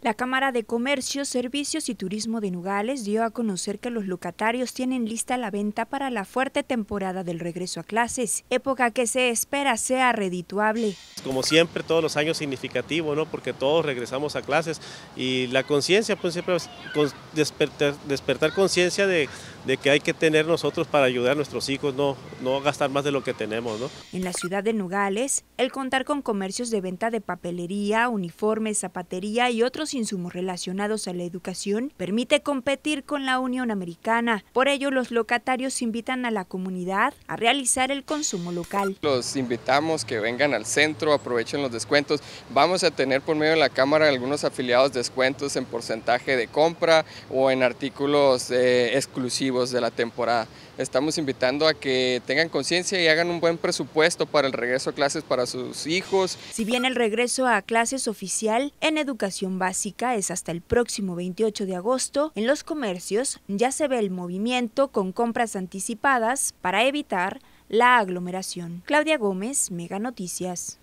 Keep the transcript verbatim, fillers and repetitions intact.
La Cámara de Comercio, Servicios y Turismo de Nogales dio a conocer que los locatarios tienen lista la venta para la fuerte temporada del regreso a clases, época que se espera sea redituable. Como siempre, todos los años significativo, ¿no? Porque todos regresamos a clases y la conciencia, pues siempre despertar, despertar conciencia de, de que hay que tener nosotros para ayudar a nuestros hijos, no, no gastar más de lo que tenemos, ¿no? En la ciudad de Nogales, el contar con comercios de venta de papelería, uniformes, zapatería y otros insumos relacionados a la educación permite competir con la Unión Americana. Por ello, los locatarios invitan a la comunidad a realizar el consumo local. Los invitamos que vengan al centro, aprovechen los descuentos. Vamos a tener por medio de la Cámara algunos afiliados descuentos en porcentaje de compra o en artículos eh, exclusivos de la temporada. Estamos invitando a que tengan conciencia y hagan un buen presupuesto para el regreso a clases para sus hijos. Si bien el regreso a clases oficial en educación básica es hasta el próximo veintiocho de agosto, en los comercios ya se ve el movimiento con compras anticipadas para evitar la aglomeración. Claudia Gómez, Mega Noticias.